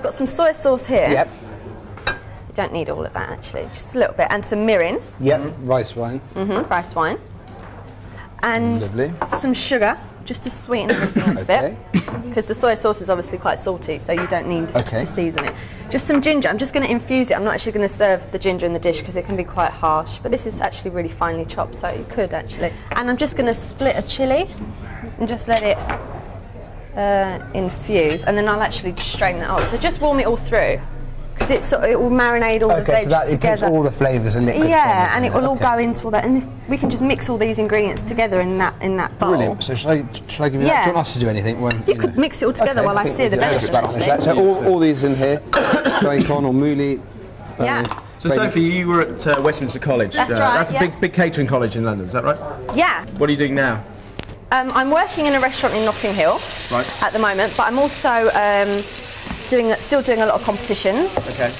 I've got some soy sauce here. Yep. You don't need all of that, actually, just a little bit. And some mirin. Yep, rice wine. Mm-hmm, rice wine. And some sugar, just to sweeten everything up a bit. Because the soy sauce is obviously quite salty, so you don't need to season it. Just some ginger. I'm just going to infuse it. I'm not actually going to serve the ginger in the dish because it can be quite harsh. But this is actually really finely chopped, so you could actually. And I'm just going to split a chilli and just let it infuse. And then I'll actually strain that off. So just warm it all through. Because it will marinate all the veggies so that it together. Takes all the flavours and liquid. Yeah, and it will all go into all that. And if we can just mix all these ingredients together in that bowl. Brilliant. So should I give you that? Do you want us to do anything? When, you could mix it all together while I sear the veggies. So all these in here, bacon or mouli. Yeah. So Sophie, you were at Westminster College. That's right. That's a big catering college in London, is that right? Yeah. What are you doing now? I'm working in a restaurant in Notting Hill at the moment, but I'm also... still doing a lot of competitions. Okay.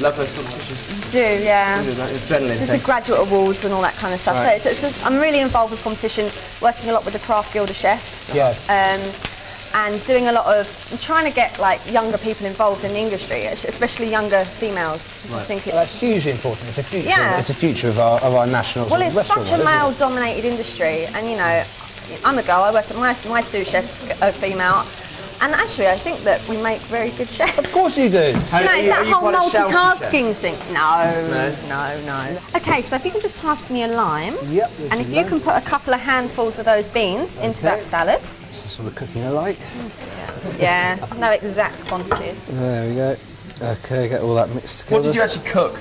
Love those competitions. Do, yeah. The graduate awards and all that kind of stuff. Right. So I'm really involved with competitions, working a lot with the Craft Guild of Chefs. Yeah. And doing a lot of, I'm trying to get like younger people involved in the industry, especially younger females. Right. I think that's hugely important. It's a future. Yeah. It's a future of our national. Well, it's such a male-dominated industry, and you know, I'm a girl. I work at my sous chefs are female. And actually, I think that we make very good chefs. Of course you do. It's that whole multitasking thing. No. Okay, so if you can just pass me a lime. Yep. And if you can put a couple of handfuls of those beans into that salad. That's the sort of cooking I like. Yeah, no exact quantities. There we go. Okay, get all that mixed together. What did you actually cook?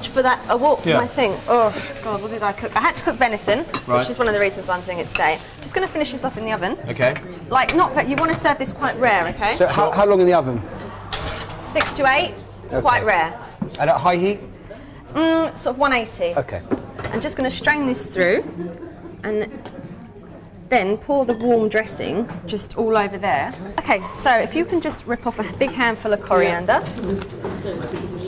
For that, I walked my thing. Oh, God, what did I cook? I had to cook venison, which is one of the reasons I'm doing it today. I'm just going to finish this off in the oven. Okay. Like, you want to serve this quite rare, okay? So how long in the oven? 6 to 8, quite rare. And at high heat? Sort of 180. Okay. I'm just going to strain this through and then pour the warm dressing just all over there. Okay, so if you can just rip off a big handful of coriander.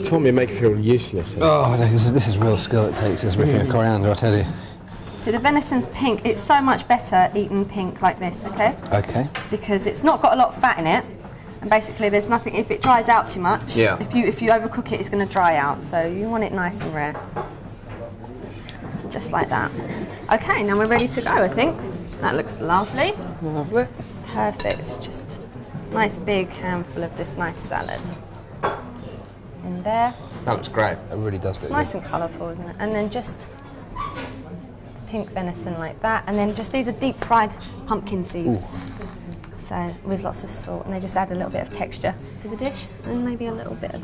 Tommy, make you feel useless. Oh, this is real skill it takes, this ripping of coriander, I tell you. So the venison's pink. It's so much better eaten pink like this, okay? Okay. Because it's not got a lot of fat in it, and basically there's nothing. If it dries out too much, if you overcook it, it's going to dry out. So you want it nice and rare, just like that. Okay, now we're ready to go. I think that looks lovely. Lovely. Perfect. Just a nice big handful of this nice salad. In there. That looks great. It really does. It's nice and colourful, isn't it? And then just pink venison like that, and then just these are deep fried pumpkin seeds. Ooh. So with lots of salt, and they just add a little bit of texture to the dish, and maybe a little bit of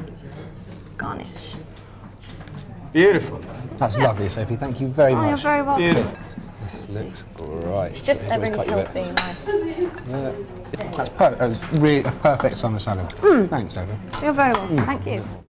garnish. Beautiful. That's lovely, Sophie. Thank you very much. You're very welcome. Beautiful. This looks great. It's just a really healthy, nice. Yeah. That's perfect. Really a perfect summer salad. Thanks, Sophie. You're very welcome. Thank you.